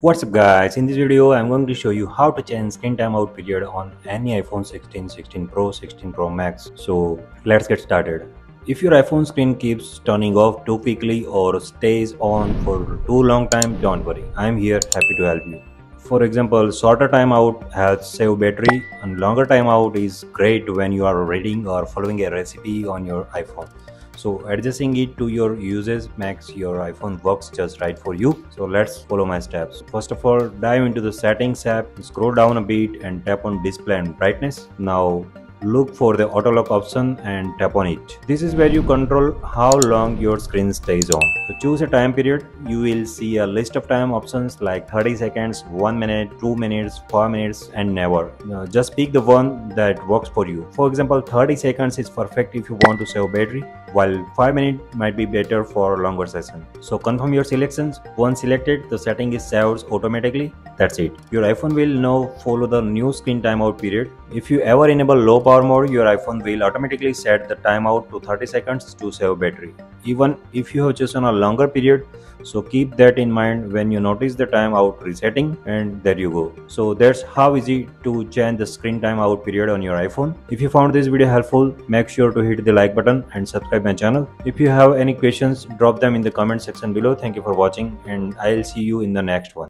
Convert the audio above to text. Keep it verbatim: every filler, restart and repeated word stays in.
What's up guys, in this video I'm going to show you how to change screen timeout period on any iPhone sixteen, sixteen Pro, sixteen Pro Max. So let's get started. If your iPhone screen keeps turning off too quickly or stays on for too long time, don't worry, I'm here happy to help you. For example, shorter timeout helps save battery and longer timeout is great when you are reading or following a recipe on your iPhone. So adjusting it to your uses makes your iPhone works just right for you. So let's follow my steps. First of all, dive into the settings app, scroll down a bit and tap on display and brightness. Now look for the auto lock option and tap on it. This is where you control how long your screen stays on. So choose a time period. You will see a list of time options like thirty seconds, one minute, two minutes, four minutes and never. Now just pick the one that works for you. For example, thirty seconds is perfect if you want to save battery, while five minutes might be better for a longer session. So confirm your selections. Once selected, the setting is saved automatically. That's it. Your iPhone will now follow the new screen timeout period. If you ever enable low power mode, your iPhone will automatically set the timeout to thirty seconds to save battery, even if you have chosen a longer period. So keep that in mind when you notice the timeout resetting, and there you go. So that's how easy to change the screen timeout period on your iPhone. If you found this video helpful, make sure to hit the like button and subscribe my channel. If you have any questions, drop them in the comment section below. Thank you for watching and I'll see you in the next one.